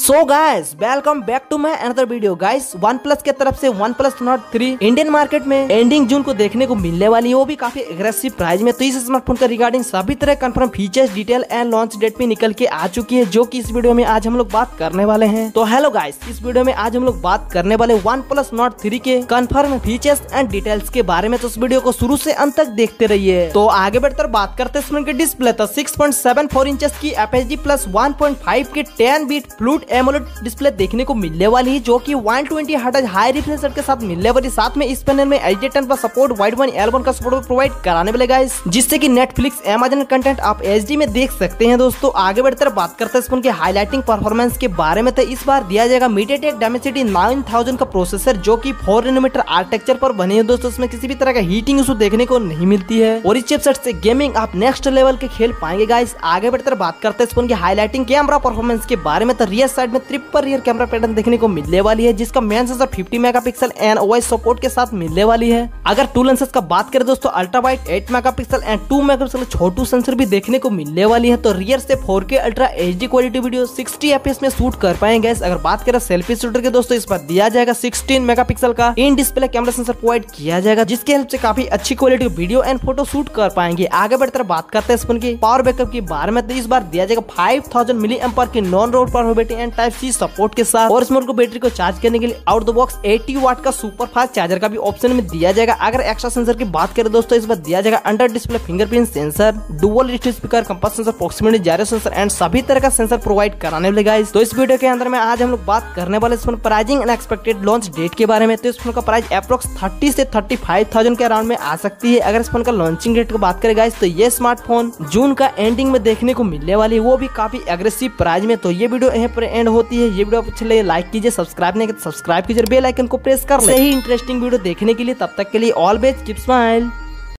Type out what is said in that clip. So guys welcome back to my another video. Guys OnePlus के तरफ से OnePlus Nord 3 Indian market में ending June को देखने को मिलने वाली है, वो भी काफी एग्रेसिव प्राइस में। तो इस स्मार्टफोन का रिगार्डिंग सभी तरह confirm features, detail and launch date भी निकल के आ चुकी है, जो कि इस वीडियो में आज हम लोग बात करने वाले हैं। तो हेलो गाइस, इस वीडियो में आज हम लोग बात करने वाले वन प्लस नॉर्ड 3 के कंफर्म फीचर्स एंड डिटेल्स के बारे में। तो इस वीडियो को शुरू से अंत तक देखते रहिए। तो आगे बढ़कर बात करते स्क्रीन के डिस्प्ले, तो 6.74 इंच की FHD प्लस 1.5 की 10 बीट फ्लूट AMOLED डिस्प्ले देखने को मिलने वाली है, जो कि 120 Hz हाई रिफ्रेश रेट के साथ मिलने वाली। साथ में इस पैनल में HD10 का सपोर्ट, वाइड वन L1 का सपोर्ट प्रोवाइड कराने वाले गाइस, जिससे कि नेटफ्लिक्स Amazon कंटेंट आप HD में देख सकते हैं। दोस्तों आगे बढ़कर बात करते हैं इसके हाईलाइटिंग परफॉर्मेंस के बारे में। तो इस बार दिया जाएगा MediaTek Dimensity 9000 का प्रोसेसर, जो की 4 nm आर्किटेक्चर पर बने हैं। दोस्तों इसमें किसी भी तरह का हीटिंग इशू देखने को नहीं मिलती है और इस चिपसेट से गेमिंग आप नेक्स्ट लेवल के खेल पाएंगे गाइस। आगे बढ़कर बात करते हैं इसके हाईलाइटिंग कैमरा परफॉर्मेंस के बारे में। तो रियर साइड में ट्रिपल रियर कैमरा पैटर्न देखने को मिलने वाली है, जिसका main sensor 50 megapixel and OIS support के साथ मिलने वाली है। अगर टू लेंसेज का बात करें दोस्तों, ultra wide 8 megapixel and 2 megapixel छोटू सेंसर भी देखने को मिलने वाली है। तो रियर से 4K ultra HD quality video 60 FPS में शूट कर पाएंगे। अगर बात करें सेल्फी शूटर के दोस्तों, इस पर दिया जाएगा 16 मेगापिक्सल का in display camera sensor provide किया जाएगा, जिसके हेल्प से काफी अच्छी quality video and photo shoot कर पाएंगे। आगे बढ़कर बात करते हैं इस फोन की पावर बैकअप के बारे में। तो इस बार दिया जाएगा 5000 mAh की non road power and Type-C support के साथ, और इसमें बैटरी को चार्ज करने के लिए आउट द बॉक्स 80 वाट का सुपर फास्ट चार्जर का भी ऑप्शन में दिया जाएगा। अगर एक्स्ट्रा सेंसर की बात करें दोस्तों, इस बार दिया जाएगा under display fingerprint sensor, dual display speaker, compass sensor, proximity gyro sensor and सभी तरह का सेंसर प्रोवाइड कराने वाले गाइस। तो इस वीडियो के अंदर में आज हम लोग बात करने वाले इस phone pricing and expected launch date के बारे में। तो इस फोन का प्राइस अप्रोक्स 30 से 35,000 के अराउंड में आ सकती है। अगर इस फोन का लॉन्चिंग डेट की बात करें गाइस, तो ये स्मार्टफोन जून का एंडिंग में देखने को मिलने वाली है, वो भी काफी एग्रेसिव प्राइस में। तो ये वीडियो पर एंड होती है। ये वीडियो आप अच्छे लगे लाइक कीजिए, सब्सक्राइब नहीं किया तो सब्सक्राइब कीजिए, बेल आइकन को प्रेस कर ले। सही इंटरेस्टिंग वीडियो देखने के लिए तब तक के लिए ऑलवेज कीप स्माइल।